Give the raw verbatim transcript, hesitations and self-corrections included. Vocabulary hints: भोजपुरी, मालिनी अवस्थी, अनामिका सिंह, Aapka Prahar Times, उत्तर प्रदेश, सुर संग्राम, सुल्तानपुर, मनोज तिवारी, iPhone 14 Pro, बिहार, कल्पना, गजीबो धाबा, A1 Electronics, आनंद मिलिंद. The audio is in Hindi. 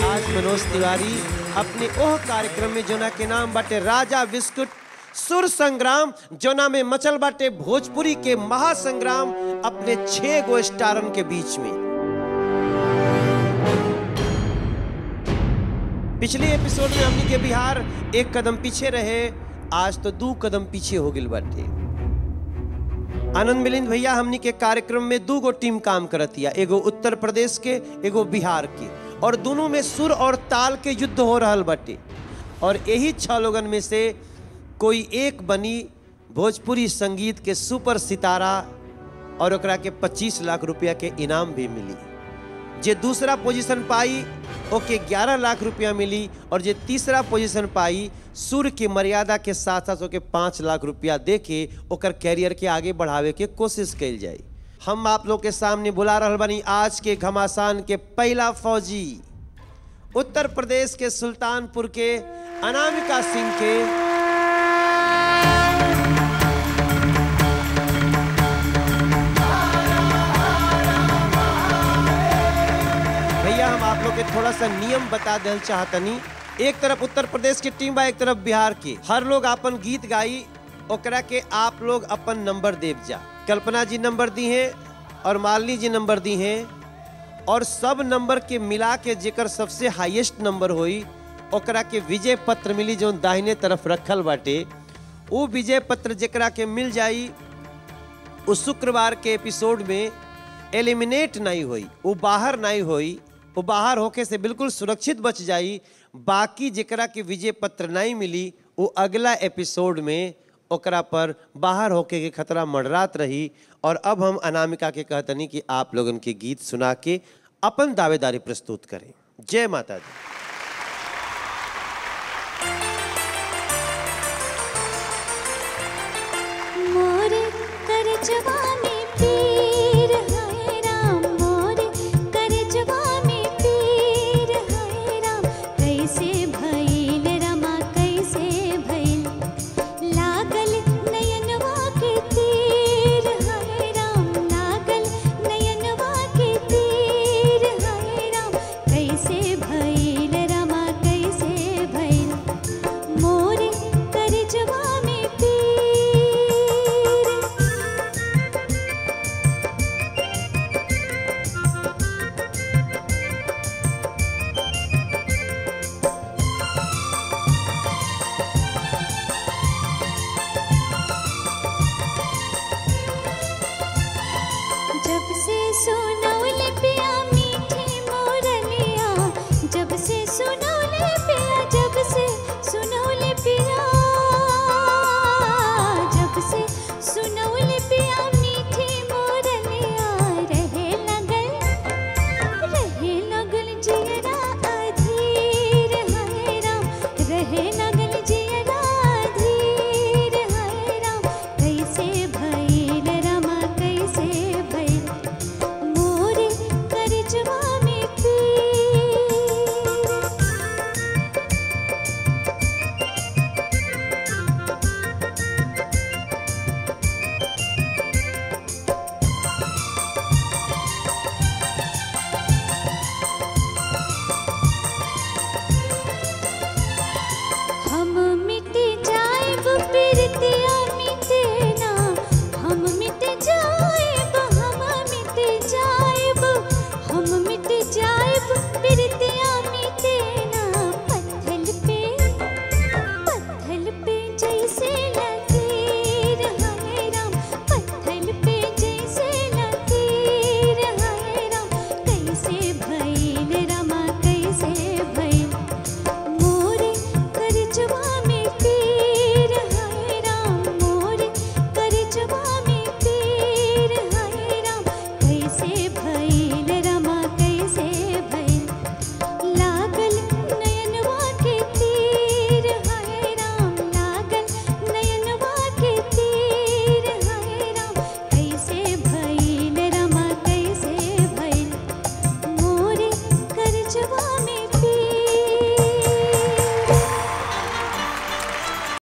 आज मनोज तिवारी अपने ओह कार्यक्रम में जोना के नाम बाटे राजा बिस्कुट सुर संग्राम, जोना में मचल बाटे भोजपुरी के महासंग्राम अपने छह गो स्टारन के बीच में। पिछले एपिसोड में हमनी के बिहार एक कदम पीछे रहे, आज तो दो कदम पीछे हो गए बाटे। आनंद मिलिंद भैया हमनी के कार्यक्रम में दो गो टीम काम करतिया, एगो उत्तर प्रदेश के एगो बिहार के, और दोनों में सुर और ताल के युद्ध हो रहल बाटे। और यही छह लोगन में से कोई एक बनी भोजपुरी संगीत के सुपर सितारा और ओकरा के पच्चीस लाख रुपया के इनाम भी मिली। जे दूसरा पोजीशन पाई ओके ग्यारह लाख रुपया मिली, और जे तीसरा पोजीशन पाई सुर की मर्यादा के साथ साथ ओके पाँच लाख रुपया देके ओकर कैरियर के आगे बढ़ावे के कोशिश कल जाए। हम आप लोग के सामने बुला रहल बनी आज के घमासान के पहला फौजी, उत्तर प्रदेश के सुल्तानपुर के अनामिका सिंह के भैया। हम आप लोग के थोड़ा सा नियम बता देना चाहतनी, एक तरफ उत्तर प्रदेश की टीम बा, एक तरफ बिहार की। हर लोग अपन गीत गाई, ओकरा के आप लोग अपन नंबर देव जा। कल्पना जी नंबर दी हैं और मालनी जी नंबर दी हैं, और सब नंबर के मिला के जेकर सबसे हाईएस्ट नंबर होई ओकरा के विजय पत्र मिली, जो दाहिने तरफ रखल बाटे। वो विजय पत्र जेकरा के मिल जाई वो शुक्रवार के एपिसोड में एलिमिनेट नहीं होई, वो बाहर नहीं होई, वो बाहर होके से बिल्कुल सुरक्षित बच जाई। बाकी जेकरा के विजय पत्र नहीं मिली वो अगला एपिसोड में ओकरा पर बाहर होके के खतरा मंडरात रही। और अब हम अनामिका के कहतनी कि आप लोगन के गीत सुना के अपन दावेदारी प्रस्तुत करें। जय माता दी। मोरे कर जवानी